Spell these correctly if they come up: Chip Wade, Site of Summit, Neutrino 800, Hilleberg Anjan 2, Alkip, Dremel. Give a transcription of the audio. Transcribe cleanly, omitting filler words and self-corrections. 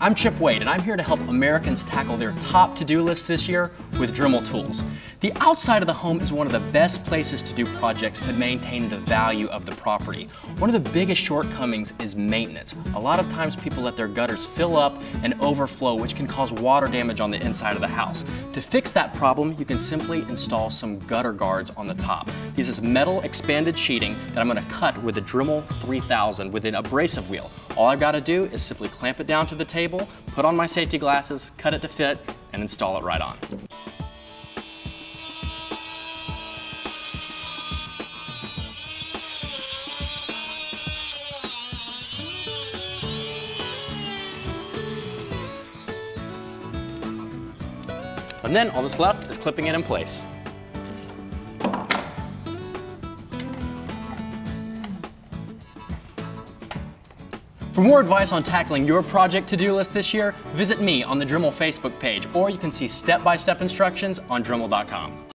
I'm Chip Wade, and I'm here to help Americans tackle their top to-do list this year with Dremel tools. The outside of the home is one of the best places to do projects to maintain the value of the property. One of the biggest shortcomings is maintenance. A lot of times people let their gutters fill up and overflow, which can cause water damage on the inside of the house. To fix that problem, you can simply install some gutter guards on the top. This is metal expanded sheeting that I'm going to cut with a Dremel 3000 with an abrasive wheel. All I've got to do is simply clamp it down to the table, put on my safety glasses, cut it to fit, and install it right on. And then all that's left is clipping it in place. For more advice on tackling your project to-do list this year, visit me on the Dremel Facebook page, or you can see step-by-step instructions on Dremel.com.